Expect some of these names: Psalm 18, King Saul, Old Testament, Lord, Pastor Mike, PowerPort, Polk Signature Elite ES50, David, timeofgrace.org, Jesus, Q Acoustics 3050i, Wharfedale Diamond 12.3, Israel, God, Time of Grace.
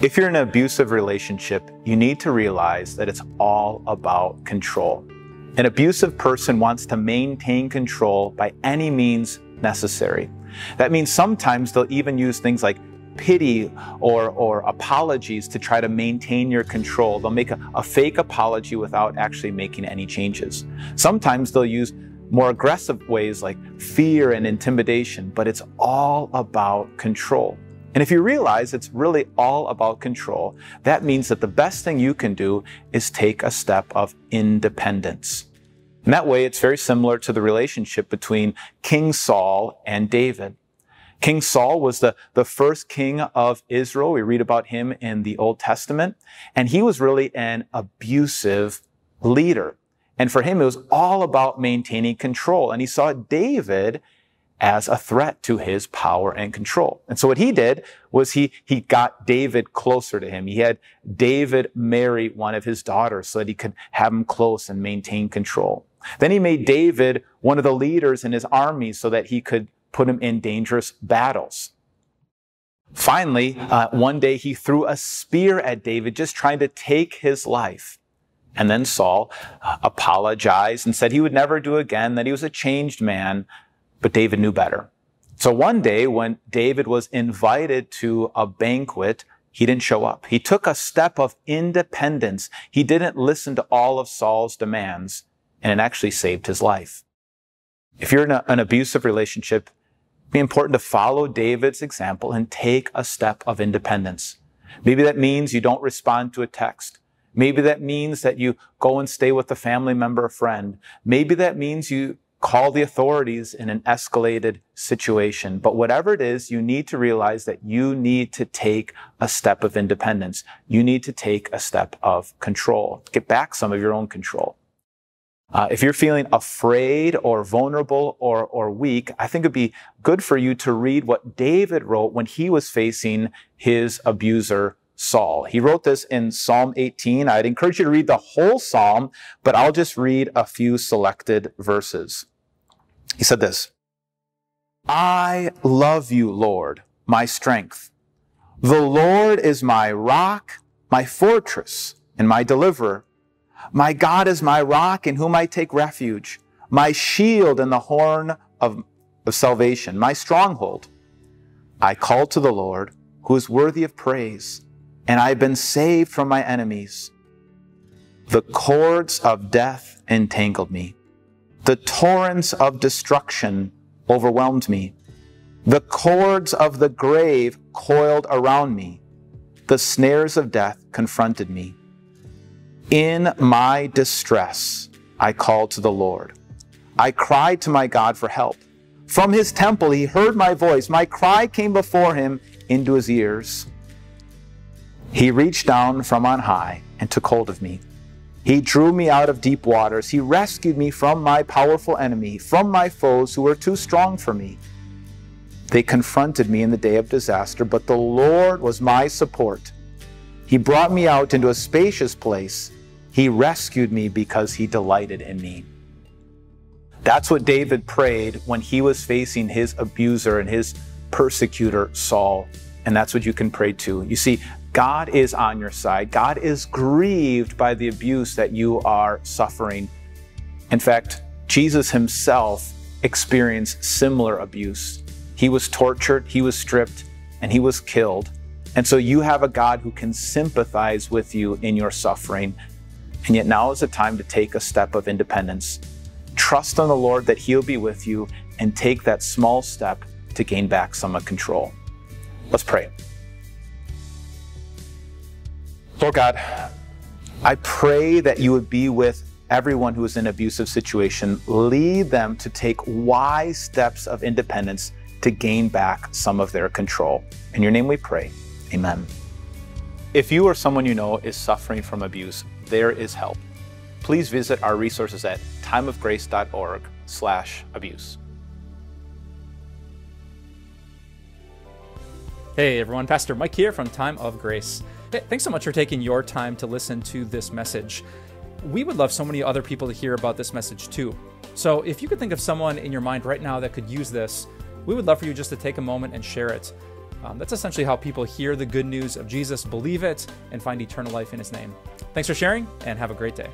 If you're in an abusive relationship, you need to realize that it's all about control. An abusive person wants to maintain control by any means necessary. That means sometimes they'll even use things like pity or apologies to try to maintain your control. They'll make a fake apology without actually making any changes. Sometimes they'll use more aggressive ways like fear and intimidation, but it's all about control. And if you realize it's really all about control, that means that the best thing you can do is take a step of independence. And that way, it's very similar to the relationship between King Saul and David. King Saul was the first king of Israel. We read about him in the Old Testament. And he was really an abusive leader. And for him, it was all about maintaining control. And he saw David as a threat to his power and control. And so what he did was he got David closer to him. He had David marry one of his daughters so that he could have him close and maintain control. Then he made David one of the leaders in his army so that he could put him in dangerous battles. Finally, one day he threw a spear at David, just trying to take his life. And then Saul apologized and said he would never do again, that he was a changed man. But David knew better. So one day when David was invited to a banquet, he didn't show up. He took a step of independence. He didn't listen to all of Saul's demands, and it actually saved his life. If you're in an abusive relationship, it'd be important to follow David's example and take a step of independence. Maybe that means you don't respond to a text. Maybe that means that you go and stay with a family member or friend. Maybe that means you call the authorities in an escalated situation. But whatever it is, you need to realize that you need to take a step of independence. You need to take a step of control. Get back some of your own control. If you're feeling afraid or vulnerable or weak, I think it'd be good for you to read what David wrote when he was facing his abuser, Saul. He wrote this in Psalm 18. I'd encourage you to read the whole psalm, but I'll just read a few selected verses. He said this, "I love you, Lord, my strength. The Lord is my rock, my fortress, and my deliverer. My God is my rock in whom I take refuge, my shield and the horn of salvation, my stronghold. I call to the Lord, who is worthy of praise, and I have been saved from my enemies. The cords of death entangled me. The torrents of destruction overwhelmed me. The cords of the grave coiled around me. The snares of death confronted me. In my distress, I called to the Lord. I cried to my God for help. From his temple, he heard my voice. My cry came before him into his ears. He reached down from on high and took hold of me. He drew me out of deep waters. He rescued me from my powerful enemy, from my foes who were too strong for me. They confronted me in the day of disaster, but the Lord was my support. He brought me out into a spacious place. He rescued me because he delighted in me." That's what David prayed when he was facing his abuser and his persecutor, Saul. And that's what you can pray to. You see, God is on your side. God is grieved by the abuse that you are suffering. In fact, Jesus himself experienced similar abuse. He was tortured, he was stripped, and he was killed. And so you have a God who can sympathize with you in your suffering. And yet now is the time to take a step of independence. Trust on the Lord that he'll be with you and take that small step to gain back some of control. Let's pray. Lord God, I pray that you would be with everyone who is in an abusive situation. Lead them to take wise steps of independence to gain back some of their control. In your name we pray, amen. If you or someone you know is suffering from abuse, there is help. Please visit our resources at timeofgrace.org/abuse. Hey everyone, Pastor Mike here from Time of Grace. Hey, thanks so much for taking your time to listen to this message. We would love so many other people to hear about this message too. So if you could think of someone in your mind right now that could use this, we would love for you just to take a moment and share it. That's essentially how people hear the good news of Jesus, believe it, and find eternal life in his name. Thanks for sharing, and have a great day.